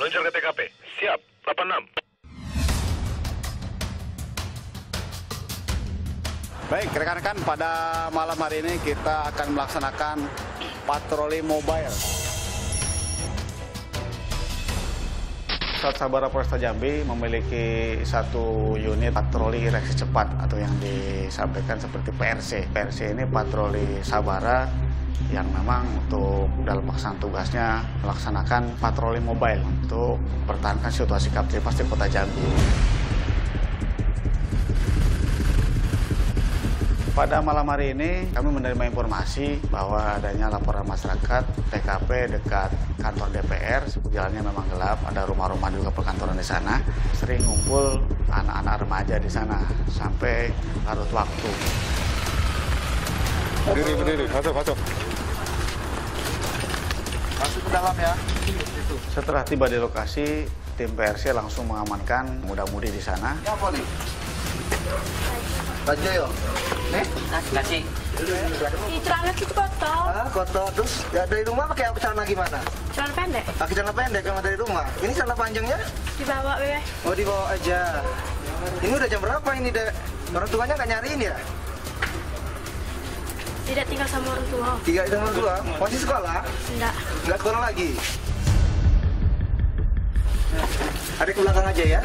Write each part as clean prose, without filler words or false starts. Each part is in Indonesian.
Luncur ke TKP. Siap, 86. Baik, rekan-rekan, pada malam hari ini kita akan melaksanakan patroli mobile. Sat Sabara Polresta Jambi memiliki satu unit patroli reaksi cepat atau yang disampaikan seperti PRC. PRC ini patroli Sabara yang memang untuk dalam pelaksanaan tugasnya melaksanakan patroli mobile untuk mempertahankan situasi Kamtibmas di Kota Jambi. Pada malam hari ini kami menerima informasi bahwa adanya laporan masyarakat TKP dekat kantor DPR. Jalannya memang gelap, ada rumah-rumah juga perkantoran di sana. Sering ngumpul anak-anak remaja di sana sampai larut waktu. Berdiri, masuk. Masuk ke dalam ya. Setelah tiba di lokasi, tim PRC langsung mengamankan muda-mudi di sana. Ya, apa nih? Baju yuk. Nih? Nasi. Celana itu kotor. Kotor. Terus dari rumah pakai celana gimana? Celana pendek. Pakai celana pendek sama dari rumah. Ini celana panjangnya? Dibawa, Bebe. Oh, dibawa aja. Ini udah jam berapa ini, Dek? Orang tuanya nggak nyariin ya? Tidak tinggal sama orang tua. Tidak tinggal sama orang tua? Masih sekolah? Enggak. Enggak sekolah lagi? Ada ke belakang aja ya,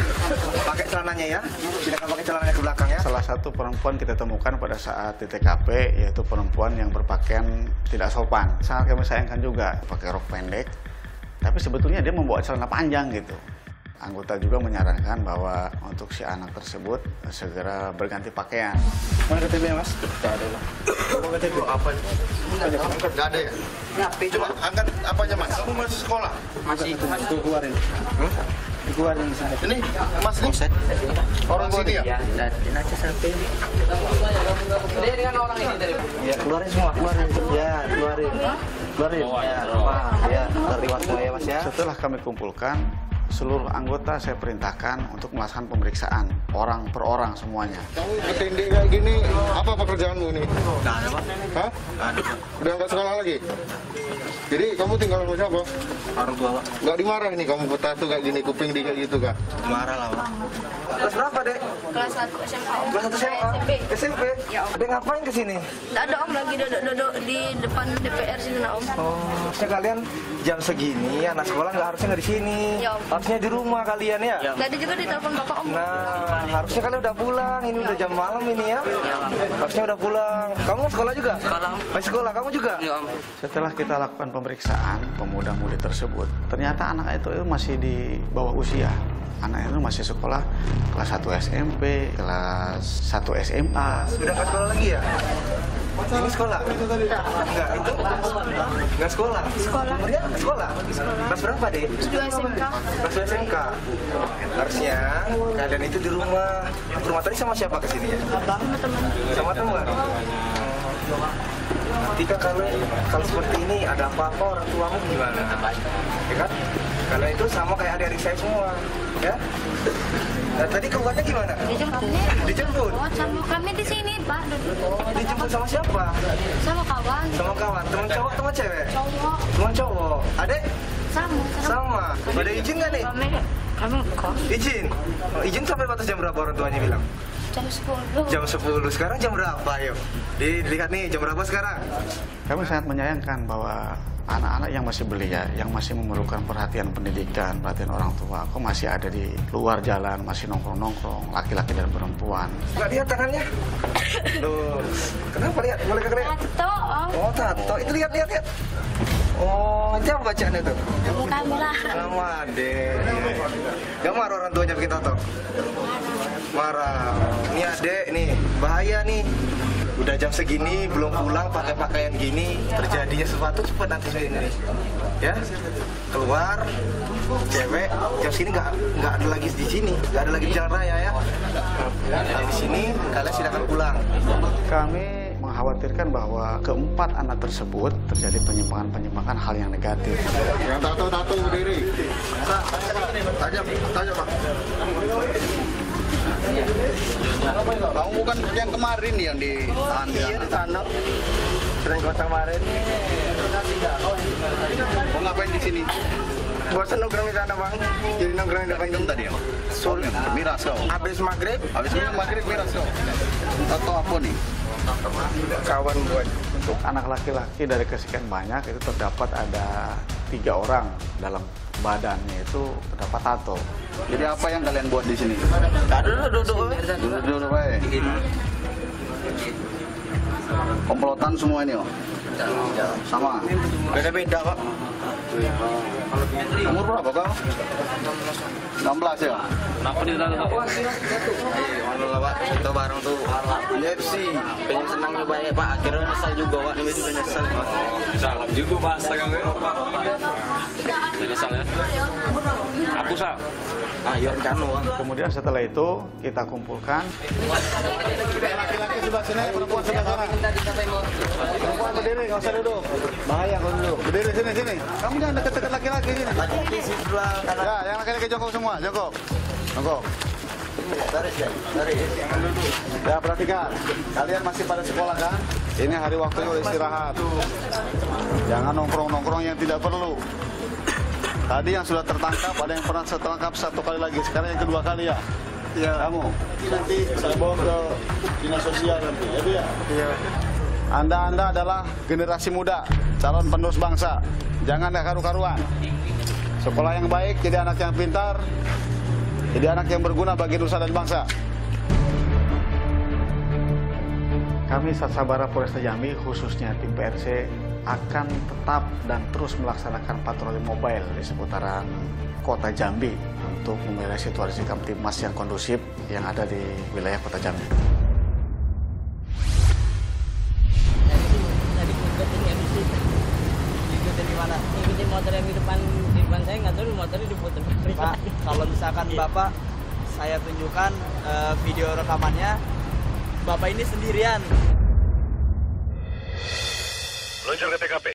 pakai celananya ya, silakan pakai celananya ke belakang ya. Salah satu perempuan kita temukan pada saat di TKP, yaitu perempuan yang berpakaian tidak sopan. Sangat kami sayangkan juga, pakai rok pendek, tapi sebetulnya dia membawa celana panjang gitu. Anggota juga menyarankan bahwa untuk si anak tersebut segera berganti pakaian. Mana KTP-nya, Mas? Tidak ada, Mas. KTP apa? Tidak ada ya? Coba angkat apanya, Mas? Kamu masih sekolah? Masih. Keluarin. Dikeluarin di sana. Ini, Mas, ini? Orang sini ya? Ya, ini aja sampai. Dia dengan orang ini dari? Ya, keluarin semua. Keluarin. Ya, terliwat semua ya, Mas ya. Setelah kami kumpulkan, seluruh anggota saya perintahkan untuk melaksanakan pemeriksaan orang per orang semuanya. Kamu ketindik kayak gini, apa pekerjaanmu ini? Nggak ada, Pak. Hah? Nggak ada, Pak. Udah nggak sekolah lagi? Jadi kamu tinggal sama siapa? Orang tua, Pak. Nggak dimarah nih kamu petatu kayak gini, kuping di kayak gitu, Kak? Marah lah, Pak. Kelas berapa, Dek? Kelas 1 SMA. Kelas 1 SMA? SMP? Ya, Om. Dek ngapain kesini? Nggak ada, Om. Lagi duduk di depan DPR sini, Om. Oh, maksudnya kalian jam segini, anak sekolah nggak harusnya nggak di sini. Ya, Om. Harusnya di rumah kalian ya? Tadi juga ditelepon Bapak, Om. Nah, harusnya kalian udah pulang. Ini udah jam malam ini ya? Ya, Om. Harusnya udah pulang. Kamu sekolah juga? Sekolah, Om. Masih sekolah, kamu juga? Ya, Om. Setelah kita lakukan pemeriksaan pemuda-mudi tersebut, ternyata anak itu masih di bawah usia. Anak itu masih sekolah kelas 1 SMP, kelas 1 SMA. Sudah nggak sekolah lagi ya? Ini sekolah? Enggak, itu nggak sekolah. Sekolah. Dia sekolah? Kelas berapa, Dek? 2 SMK. Kelas 2 SMK. Harusnya keadaan itu di rumah. Rumah tadi sama siapa kesini ya? Sama teman. Sama teman? Ketika kalau seperti ini ada apa-apa orang tuamu gimana? Ya kan? Kalau itu sama kayak adik-adik saya semua, ya? Nah, tadi keluarnya gimana? Dijemput. Kami di sini, Pak. Dijemput sama siapa? Sama kawan. Sama kawan. Teman cowok, teman cewek? Cowok. Teman cowok. Adek? Sama. Ada izin nggak nih? Kami kos. Izin? Oh, izin sampai batas jam berapa orang tuanya bilang? Jam 10. Jam 10. Sekarang jam berapa, yuk? Dilihat nih, jam berapa sekarang? Kami sangat menyayangkan bahwa anak-anak yang masih belia, yang masih memerlukan perhatian pendidikan, perhatian orang tua, kok masih ada di luar jalan, masih nongkrong-nongkrong, laki-laki dan perempuan. Nggak lihat tangannya? Duh, kenapa lihat? Mereka kena? Tato, Om. Oh, tato. Itu lihat. Oh, jam bacaan itu? Bukan marah. Lama, Adek. Nggak marah orang tuanya bikin tato? Marah. Ini Adek, nih. Bahaya, nih. Udah jam segini, belum pulang, pakai pakaian gini, terjadinya sesuatu cepat nanti sini. Ya, keluar, cewek, jam sini nggak ada lagi di sini, nggak ada lagi di jalan raya ya. Nah, di sini, kalian silakan pulang. Kami mengkhawatirkan bahwa keempat anak tersebut terjadi penyimpangan hal yang negatif. Yang tato berdiri. Tanya, Pak. Kamu bukan yang kemarin yang ditahan di sana? Sering kemarin. Mau ngapain di sini? Bosan nongkrong di sana, Bang. Jadi nongkrong di depan jam tadi ya, Bang? Sulit. Miras kau? Habis maghrib miras kau? Atau apa nih? Kawan buat. Untuk anak laki-laki dari kesekian banyak itu terdapat ada 3 orang dalam badannya itu terdapat tato. Jadi apa yang kalian buat di sini? Duduk baik. Komplotan semua ini, oh? Sama? Beda-beda, Pak. Umur berapa kau? 16 ya? Kenapa di dalam kau? Ayolah, Pak, kita bareng tuh UFC. Pengen senang nyoba ya, Pak. Akhirnya nyesal juga, Pak. Ini nyesal, Pak. Salam juga, Pak. Salam juga, Pak. Nyesal ya? Aku salah. Ayo, Cano. Kemudian setelah itu, kita kumpulkan. Laki-laki sebelah sini, perempuan sebelah sana. Perempuan berdiri, nggak usah duduk. Bahaya kalau duduk. Berdiri sini. Kamu jangan dekat-dekat laki-laki sini. Laki-laki sebelah kanan. Ya, yang laki-laki jongkok semua, jongkok. Tarik. Ya, perhatikan. Kalian masih pada sekolah kan? Ini hari waktunya istirahat. Jangan nongkrong-nongkrong yang tidak perlu. Tadi yang sudah tertangkap, ada yang pernah tertangkap 1 kali lagi. Sekarang yang kedua kali ya? Iya. Kamu? Nanti saya bawa ke Dinas Sosial nanti, ya Bu ya? Iya. Anda adalah generasi muda, calon penerus bangsa. Jangan karu-karuan. Sekolah yang baik, jadi anak yang pintar, jadi anak yang berguna bagi nusa dan bangsa. Kami Sat Sabara Polresta Jambi, khususnya tim PRC, akan tetap dan terus melaksanakan patroli mobile di seputaran kota Jambi untuk memilih situasi kamtibmas yang kondusif yang ada di wilayah kota Jambi. Ikutin motor yang di depan saya, nggak tahu motornya diputer. Pak, kalau misalkan Bapak, saya tunjukkan video rekamannya, Bapak ini sendirian. Luncur ke TKP.